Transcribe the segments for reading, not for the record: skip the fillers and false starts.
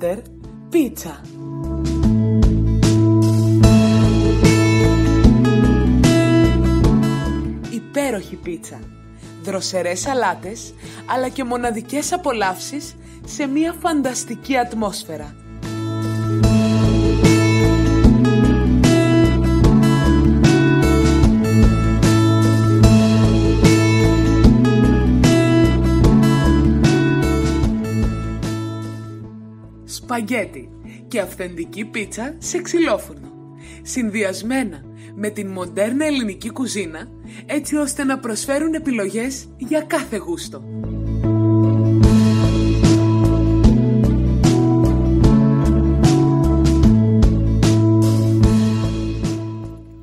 Quarter Pizza. Υπέροχη πίτσα, δροσερές σαλάτες, αλλά και μοναδικές απολαύσεις σε μια φανταστική ατμόσφαιρα. Σπαγέτι και αυθεντική πίτσα σε ξυλόφουρνο, συνδυασμένα με την μοντέρνα ελληνική κουζίνα, έτσι ώστε να προσφέρουν επιλογές για κάθε γούστο.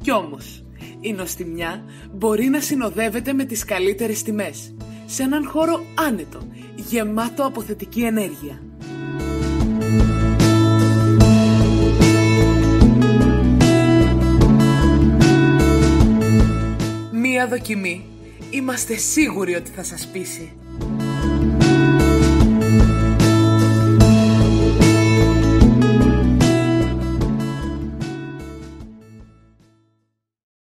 Κι όμως, η νοστιμιά μπορεί να συνοδεύεται με τις καλύτερες τιμές, σε έναν χώρο άνετο, γεμάτο από θετική ενέργεια. Δοκιμή. Είμαστε σίγουροι ότι θα σας πείσει.